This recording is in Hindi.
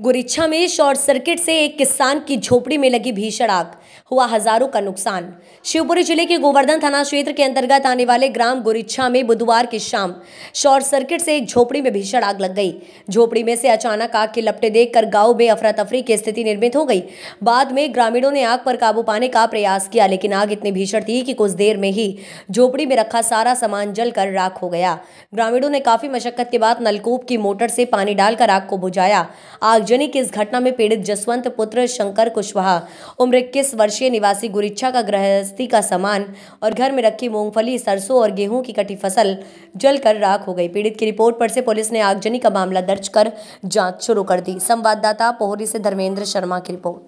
गुरिच्छा में शॉर्ट सर्किट से एक किसान की झोपड़ी में लगी भीषण आग, हुआ हजारों का नुकसान। शिवपुरी जिले के गोवर्धन थाना क्षेत्र के अंतर्गत आने वाले ग्राम गुरिच्छा में बुधवार की शाम शॉर्ट सर्किट से एक झोपड़ी में भीषण आग लग गई। झोपड़ी में से अचानक आग के लपटे देखकर गांव में अफरा तफरी की स्थिति निर्मित हो गई। बाद में ग्रामीणों ने आग पर काबू पाने का प्रयास किया, लेकिन आग इतनी भीषण थी कि कुछ देर में ही झोपड़ी में रखा सारा सामान जलकर राख हो गया। ग्रामीणों ने काफी मशक्कत के बाद नलकूप की मोटर से पानी डालकर आग को बुझाया। आगजनी की इस घटना में पीड़ित जसवंत पुत्र शंकर कुशवाहा उम्र 21 वर्षीय निवासी गुरिच्छा का गृहस्थी का सामान और घर में रखी मूंगफली, सरसों और गेहूं की कटी फसल जलकर राख हो गई। पीड़ित की रिपोर्ट पर से पुलिस ने आगजनी का मामला दर्ज कर जांच शुरू कर दी। संवाददाता पोहरी से धर्मेंद्र शर्मा की रिपोर्ट।